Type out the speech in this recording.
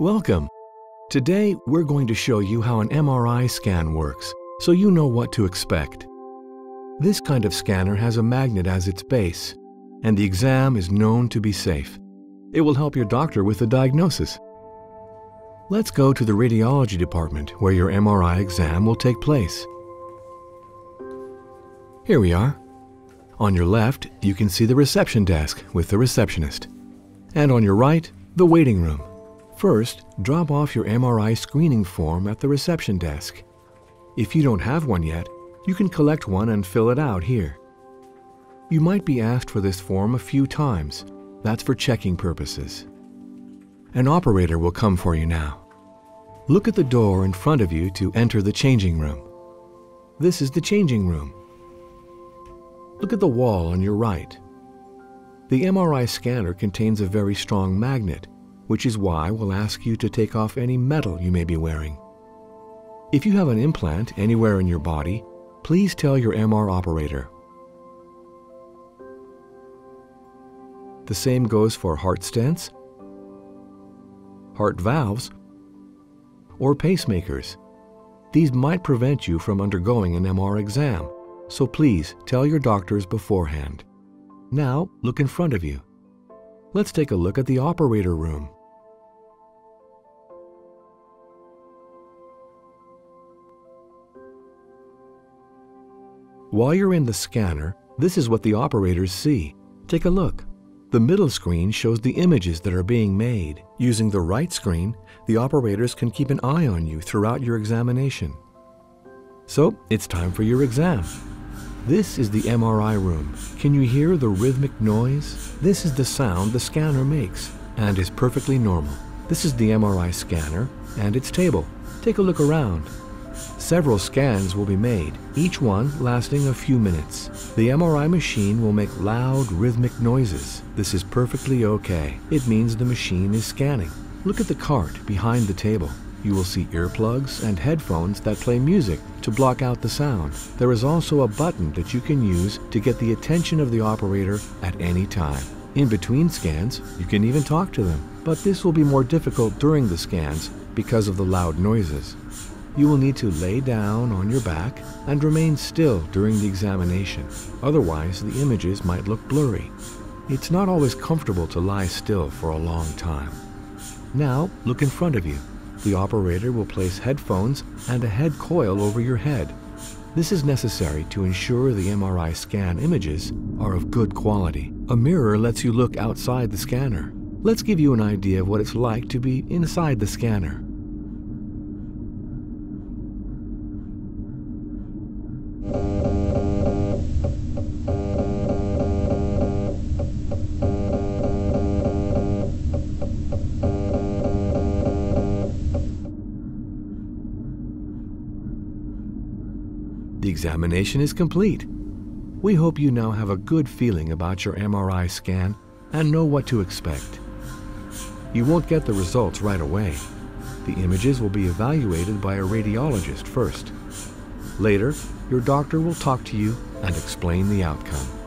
Welcome! Today we're going to show you how an MRI scan works, so you know what to expect. This kind of scanner has a magnet as its base, and the exam is known to be safe. It will help your doctor with the diagnosis. Let's go to the radiology department where your MRI exam will take place. Here we are. On your left, you can see the reception desk with the receptionist, and on your right, the waiting room. First, drop off your MRI screening form at the reception desk. If you don't have one yet, you can collect one and fill it out here. You might be asked for this form a few times. That's for checking purposes. An operator will come for you now. Look at the door in front of you to enter the changing room. This is the changing room. Look at the wall on your right. The MRI scanner contains a very strong magnet, which is why we'll ask you to take off any metal you may be wearing. If you have an implant anywhere in your body, please tell your MR operator. The same goes for heart stents, heart valves, or pacemakers. These might prevent you from undergoing an MR exam, so please tell your doctors beforehand. Now look in front of you. Let's take a look at the operator room. While you're in the scanner, this is what the operators see. Take a look. The middle screen shows the images that are being made. Using the right screen, the operators can keep an eye on you throughout your examination. So, it's time for your exam. This is the MRI room. Can you hear the rhythmic noise? This is the sound the scanner makes and is perfectly normal. This is the MRI scanner and its table. Take a look around. Several scans will be made, each one lasting a few minutes. The MRI machine will make loud, rhythmic noises. This is perfectly okay. It means the machine is scanning. Look at the cart behind the table. You will see earplugs and headphones that play music to block out the sound. There is also a button that you can use to get the attention of the operator at any time. In between scans, you can even talk to them, but this will be more difficult during the scans because of the loud noises. You will need to lay down on your back and remain still during the examination. Otherwise, the images might look blurry. It's not always comfortable to lie still for a long time. Now, look in front of you. The operator will place headphones and a head coil over your head. This is necessary to ensure the MRI scan images are of good quality. A mirror lets you look outside the scanner. Let's give you an idea of what it's like to be inside the scanner. The examination is complete. We hope you now have a good feeling about your MRI scan and know what to expect. You won't get the results right away. The images will be evaluated by a radiologist first. Later, your doctor will talk to you and explain the outcome.